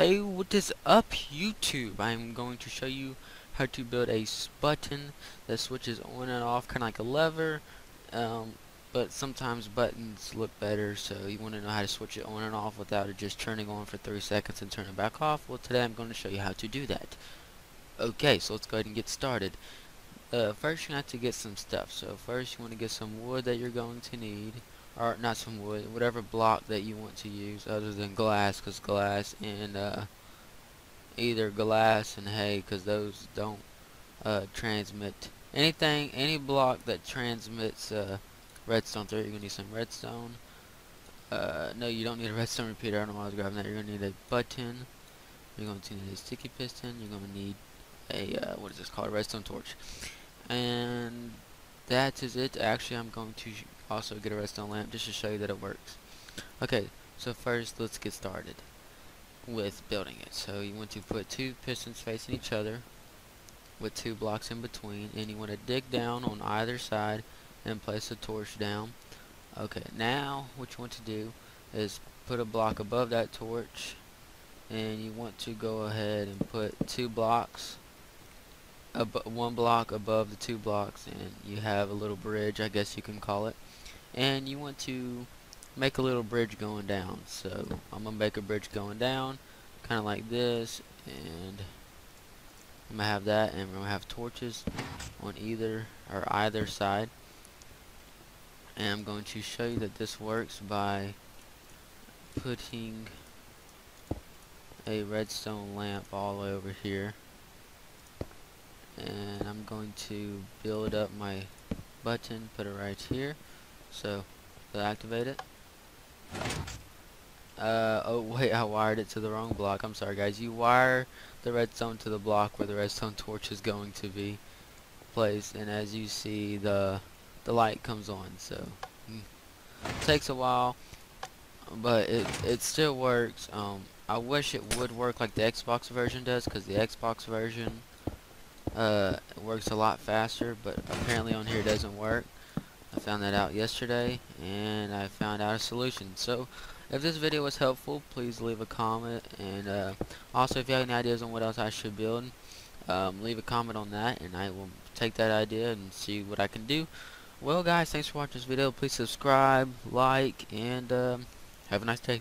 Hey, what is up YouTube? I'm going to show you how to build a button that switches on and off, kind of like a lever, but sometimes buttons look better, so you want to know how to switch it on and off without it just turning on for 30 seconds and turning back off. Well, today I'm going to show you how to do that. Okay, so let's go ahead and get started. First you have to get some stuff. So first you want to get some wood that you're going to need. Or not some wood, whatever block that you want to use other than glass, because glass and either glass and hay, because those don't transmit anything. Any block that transmits redstone through, you're going to need some redstone. No, you don't need a redstone repeater. I don't know why I was grabbing that. You're going to need a button. You're going to need a sticky piston. You're going to need a, what is this called, a redstone torch. And that is it. Actually, I'm going to also get a redstone lamp just to show you that it works. Okay, so first let's get started with building it. So you want to put two pistons facing each other with two blocks in between, and you want to dig down on either side and place the torch down. Okay, now what you want to do is put a block above that torch, and you want to go ahead and put two blocks, one block above the two blocks, and you have a little bridge, I guess you can call it. And you want to make a little bridge going down, so I'm gonna make a bridge going down kinda like this, and I'm gonna have that, and we're gonna have torches on either side. And I'm going to show you that this works by putting a redstone lamp all over here. And I'm going to build up my button, put it right here, so to activate it. Oh wait, I wired it to the wrong block. I'm sorry guys, you wire the redstone to the block where the redstone torch is going to be placed, and as you see the light comes on, so it takes a while, but it still works. I wish it would work like the Xbox version does, because the Xbox version it works a lot faster, but apparently on here it doesn't work. I found that out yesterday, and I found out a solution. So if this video was helpful, please leave a comment, and also if you have any ideas on what else I should build, leave a comment on that, and I will take that idea and see what I can do. Well guys, thanks for watching this video. Please subscribe, like, and have a nice day.